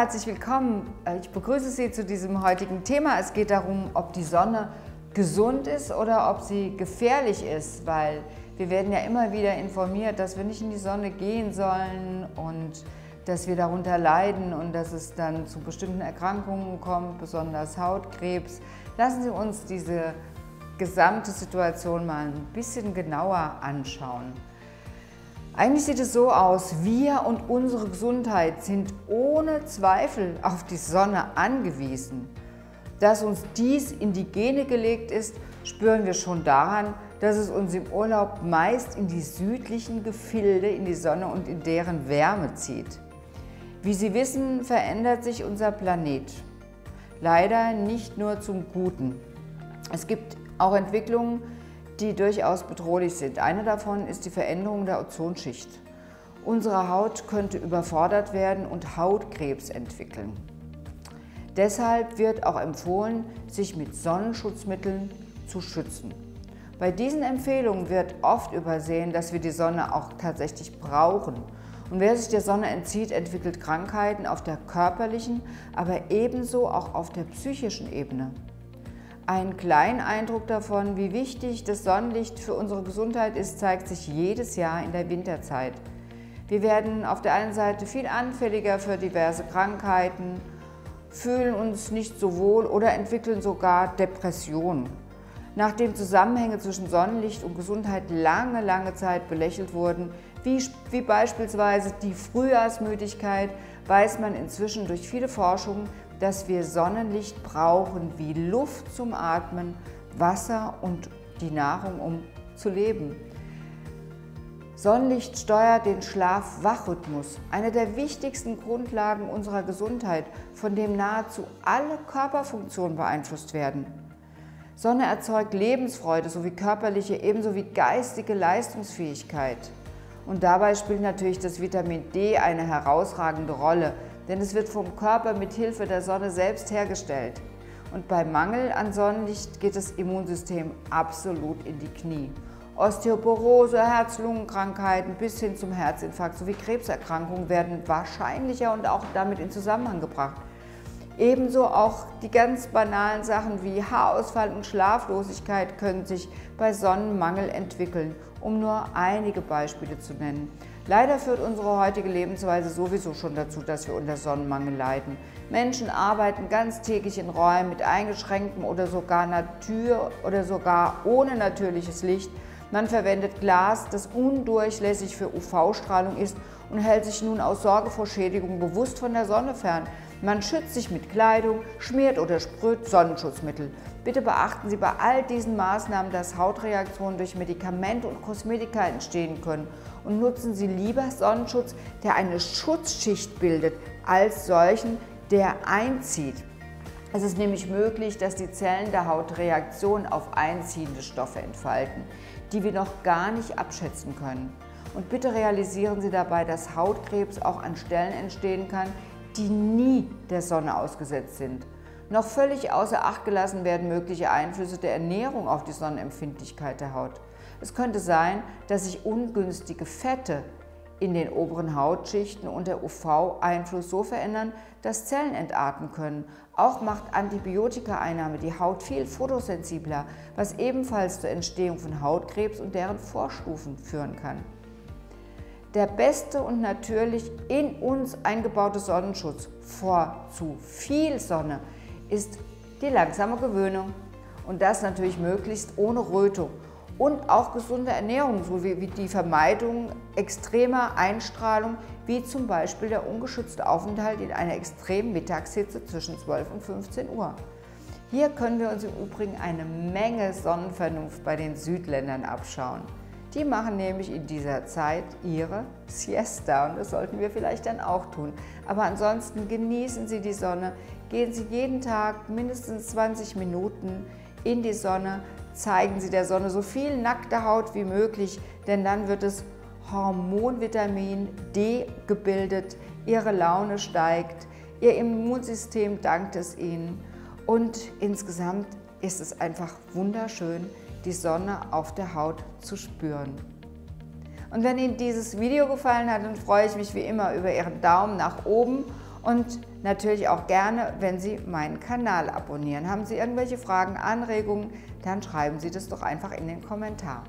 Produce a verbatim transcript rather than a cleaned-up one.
herzlich willkommen. Ich begrüße Sie zu diesem heutigen Thema. Es geht darum, ob die Sonne gesund ist oder ob sie gefährlich ist, weil wir werden ja immer wieder informiert, dass wir nicht in die Sonne gehen sollen und dass wir darunter leiden und dass es dann zu bestimmten Erkrankungen kommt, besonders Hautkrebs. Lassen Sie uns diese gesamte Situation mal ein bisschen genauer anschauen. Eigentlich sieht es so aus, wir und unsere Gesundheit sind ohne Zweifel auf die Sonne angewiesen. Dass uns dies in die Gene gelegt ist, spüren wir schon daran, dass es uns im Urlaub meist in die südlichen Gefilde, in die Sonne und in deren Wärme zieht. Wie Sie wissen, verändert sich unser Planet. Leider nicht nur zum Guten. Es gibt auch Entwicklungen, die durchaus bedrohlich sind. Eine davon ist die Veränderung der Ozonschicht. Unsere Haut könnte überfordert werden und Hautkrebs entwickeln. Deshalb wird auch empfohlen, sich mit Sonnenschutzmitteln zu schützen. Bei diesen Empfehlungen wird oft übersehen, dass wir die Sonne auch tatsächlich brauchen. Und wer sich der Sonne entzieht, entwickelt Krankheiten auf der körperlichen, aber ebenso auch auf der psychischen Ebene. Ein kleiner Eindruck davon, wie wichtig das Sonnenlicht für unsere Gesundheit ist, zeigt sich jedes Jahr in der Winterzeit. Wir werden auf der einen Seite viel anfälliger für diverse Krankheiten, fühlen uns nicht so wohl oder entwickeln sogar Depressionen. Nachdem Zusammenhänge zwischen Sonnenlicht und Gesundheit lange, lange Zeit belächelt wurden, wie, wie beispielsweise die Frühjahrsmüdigkeit, weiß man inzwischen durch viele Forschungen, dass wir Sonnenlicht brauchen wie Luft zum Atmen, Wasser und die Nahrung, um zu leben. Sonnenlicht steuert den Schlaf-Wach-Rhythmus, eine der wichtigsten Grundlagen unserer Gesundheit, von dem nahezu alle Körperfunktionen beeinflusst werden. Sonne erzeugt Lebensfreude sowie körperliche ebenso wie geistige Leistungsfähigkeit. Und dabei spielt natürlich das Vitamin D eine herausragende Rolle, denn es wird vom Körper mit Hilfe der Sonne selbst hergestellt. Und bei Mangel an Sonnenlicht geht das Immunsystem absolut in die Knie. Osteoporose, Herz-Lungen-Krankheiten bis hin zum Herzinfarkt sowie Krebserkrankungen werden wahrscheinlicher und auch damit in Zusammenhang gebracht. Ebenso auch die ganz banalen Sachen wie Haarausfall und Schlaflosigkeit können sich bei Sonnenmangel entwickeln, um nur einige Beispiele zu nennen. Leider führt unsere heutige Lebensweise sowieso schon dazu, dass wir unter Sonnenmangel leiden. Menschen arbeiten ganztägig in Räumen mit eingeschränktem oder sogar Natur oder sogar ohne natürliches Licht. Man verwendet Glas, das undurchlässig für U V-Strahlung ist und hält sich nun aus Sorge vor Schädigung bewusst von der Sonne fern. Man schützt sich mit Kleidung, schmiert oder sprüht Sonnenschutzmittel. Bitte beachten Sie bei all diesen Maßnahmen, dass Hautreaktionen durch Medikamente und Kosmetika entstehen können. Und nutzen Sie lieber Sonnenschutz, der eine Schutzschicht bildet, als solchen, der einzieht. Es ist nämlich möglich, dass die Zellen der Haut Reaktionen auf einziehende Stoffe entfalten, die wir noch gar nicht abschätzen können. Und bitte realisieren Sie dabei, dass Hautkrebs auch an Stellen entstehen kann, die nie der Sonne ausgesetzt sind. Noch völlig außer Acht gelassen werden mögliche Einflüsse der Ernährung auf die Sonnenempfindlichkeit der Haut. Es könnte sein, dass sich ungünstige Fette in den oberen Hautschichten und der U V-Einfluss so verändern, dass Zellen entarten können. Auch macht Antibiotikaeinnahme die Haut viel photosensibler, was ebenfalls zur Entstehung von Hautkrebs und deren Vorstufen führen kann. Der beste und natürlich in uns eingebaute Sonnenschutz vor zu viel Sonne ist die langsame Gewöhnung. Und das natürlich möglichst ohne Rötung. Und auch gesunde Ernährung sowie die Vermeidung extremer Einstrahlung, wie zum Beispiel der ungeschützte Aufenthalt in einer extremen Mittagshitze zwischen zwölf und fünfzehn Uhr. Hier können wir uns im Übrigen eine Menge Sonnenvernunft bei den Südländern abschauen. Die machen nämlich in dieser Zeit ihre Siesta und das sollten wir vielleicht dann auch tun. Aber ansonsten genießen Sie die Sonne, gehen Sie jeden Tag mindestens zwanzig Minuten in die Sonne, zeigen Sie der Sonne so viel nackte Haut wie möglich, denn dann wird das Hormon Vitamin D gebildet, Ihre Laune steigt, Ihr Immunsystem dankt es Ihnen und insgesamt ist es einfach wunderschön, die Sonne auf der Haut zu spüren. Und wenn Ihnen dieses Video gefallen hat, dann freue ich mich wie immer über Ihren Daumen nach oben und Natürlich auch gerne, wenn Sie meinen Kanal abonnieren. Haben Sie irgendwelche Fragen, Anregungen, dann schreiben Sie das doch einfach in den Kommentar.